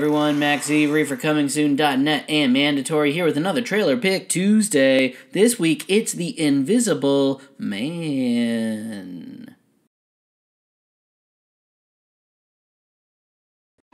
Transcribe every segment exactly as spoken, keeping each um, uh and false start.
Everyone, Max Avery for Coming Soon dot net and Mandatory here with another Trailer Pick Tuesday. This week, it's The Invisible Man.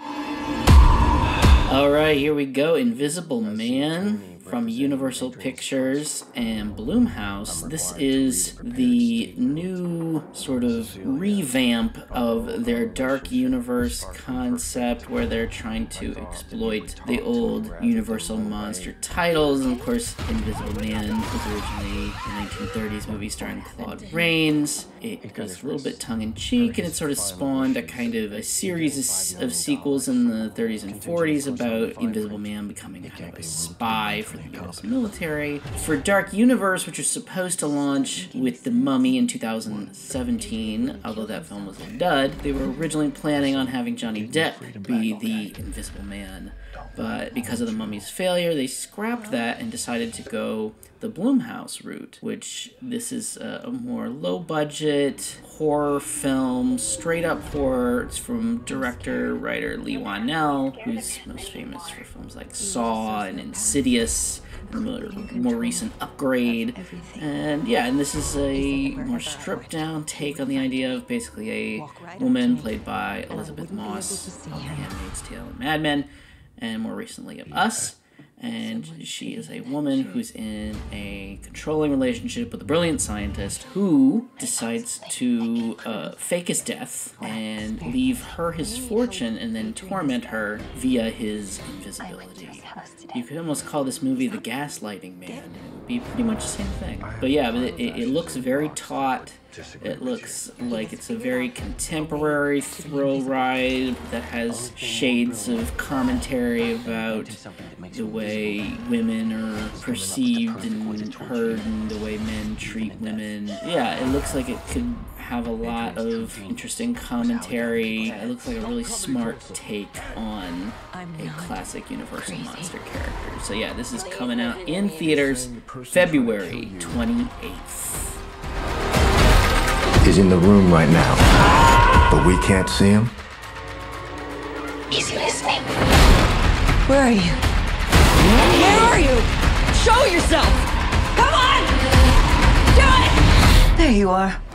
Alright, here we go. Invisible Man from Universal Pictures and Blumhouse. This is the new sort of revamp of their Dark Universe concept, where they're trying to exploit the old Universal monster titles. And of course, Invisible Man was originally a nineteen thirties movie starring Claude Rains. It was a little bit tongue-in-cheek, and it sort of spawned a kind of a series of sequels in the thirties and forties about Invisible Man becoming kind of a spy for the U S military. For Dark Universe, which was supposed to launch with The Mummy in two thousand seventeen, although that film was a dud, they were originally planning on having Johnny Depp be the Invisible Man. But because of The Mummy's failure, they scrapped that and decided to go the Blumhouse route, which this is a more low-budget horror film, straight-up horror. It's from director, writer Leigh Whannell, who's most famous for films like Saw and Insidious, and the more recent Upgrade. And yeah, and this is a more stripped-down take on the idea of basically a woman played by Elisabeth Moss of The Handmaid's Tale and Mad Men, and more recently of Us. And she is a woman who's in a controlling relationship with a brilliant scientist who decides to uh, fake his death and leave her his fortune and then torment her via his invisibility. You could almost call this movie The Gaslighting Man. It would be pretty much the same thing. But yeah, but it, it looks very taut. It looks like it's a very contemporary thrill ride that has shades of commentary about the way women are perceived and heard and the way men treat women. Yeah, it looks like it could have a lot of interesting commentary. It looks like a really smart take on a classic Universal monster character. So yeah, this is coming out in theaters February twenty-eighth. He's in the room right now, but we can't see him. He's listening. Where are you? Where are you? Show yourself! Come on! Do it! There you are.